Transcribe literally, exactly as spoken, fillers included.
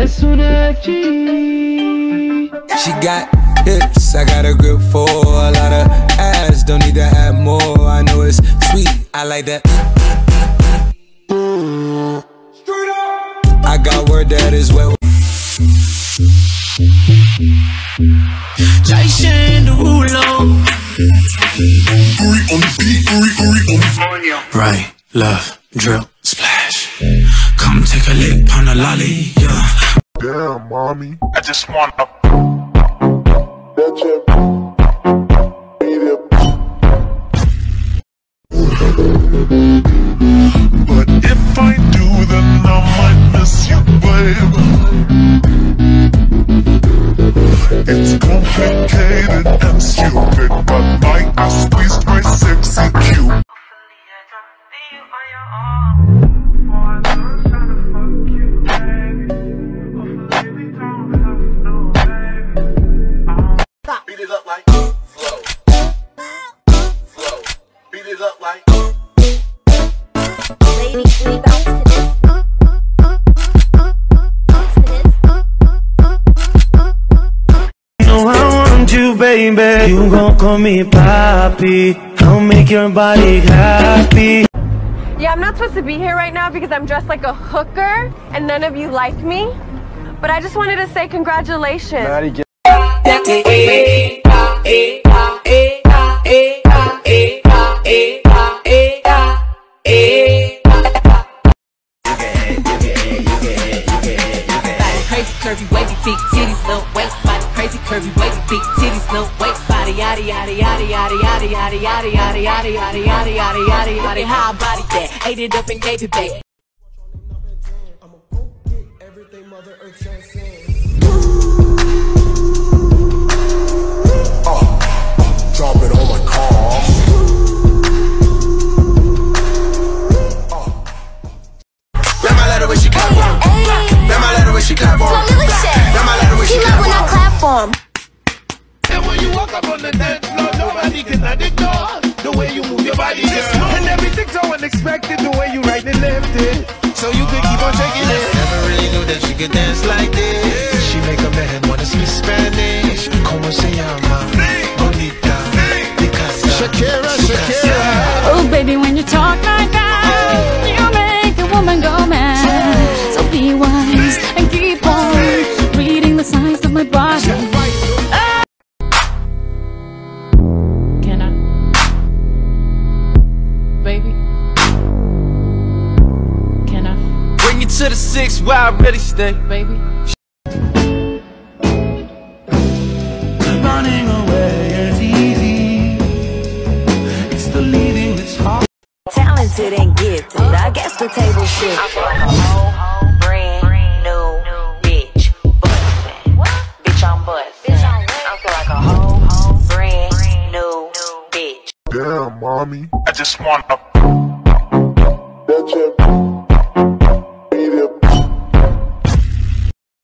She got hips, I got a grip for a lot of ass, don't need to add more. I know it's sweet, I like that. I got word that is wet. Jason Derulo. Right, love, drill, splash. Come take a lick on a lolly, yeah. Damn, mommy, I just wanna that's it. Beat it. But if I do, then I might miss you, babe. It's complicated and stupid, but my I squeezed my sexy cube. Baby, you gon' call me Papi. I'll make your body happy. Yeah, I'm not supposed to be here right now because I'm dressed like a hooker and none of you like me. But I just wanted to say congratulations. Crazy curvy wavy big titties, little waist body. Crazy curvy wavy big titties, little waist body. Yada yada yada yada yada yada yada yada yada yada yada yada yada yada. How I body that, ate it up and gave it back. I'ma go get everything Mother Earth don't sing. Oh, drop it on my car. Oh, let my letter when she come on. Let my letter when she clap on. Let my letter when she clap on. And when you walk up on the dance floor, nobody can ignore the way you move your body, girl. And everything's so unexpected, the way you right and left it, so you could keep on checking it. Never really knew that she could dance like this. She make a man wanna speak Spanish. Como se llama? Bonita. Shakira, Shakira. Oh baby, when you talk like that, you make a woman go mad. So be wise and keep on reading the signs of my body. Ah. Can I? Baby? Can I? Bring it to the six where I really stay. Baby? Running away is easy. It's the leading that's hard. Talented and gifted, I guess the table shit. I brought a whole, whole brand new Mommy, I just wanna. That's it.